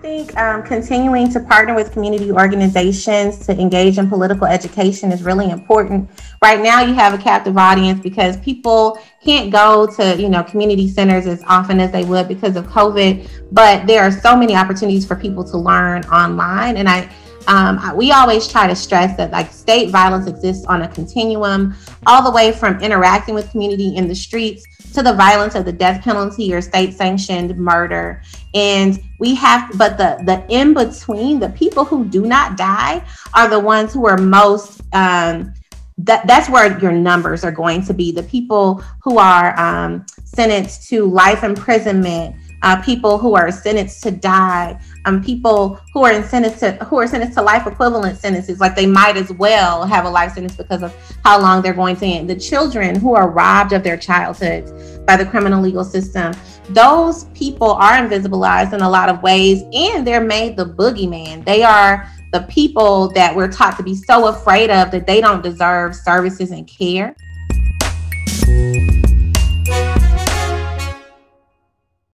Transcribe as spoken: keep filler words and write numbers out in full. think um, continuing to partner with community organizations to engage in political education is really important. Right now you have a captive audience because people can't go to, you know, community centers as often as they would because of COVID, but there are so many opportunities for people to learn online. And I Um, we always try to stress that, like, state violence exists on a continuum, all the way from interacting with community in the streets to the violence of the death penalty or state-sanctioned murder. And we have, but the, the in-between, the people who do not die are the ones who are most, um, that, that's where your numbers are going to be. The people who are um, sentenced to life imprisonment, Uh, people who are sentenced to die, um, people who are sentenced to who are sentenced to life equivalent sentences, like they might as well have a life sentence because of how long they're going to end. The children who are robbed of their childhoods by the criminal legal system, those people are invisibilized in a lot of ways, and they're made the boogeyman. They are the people that we're taught to be so afraid of that they don't deserve services and care.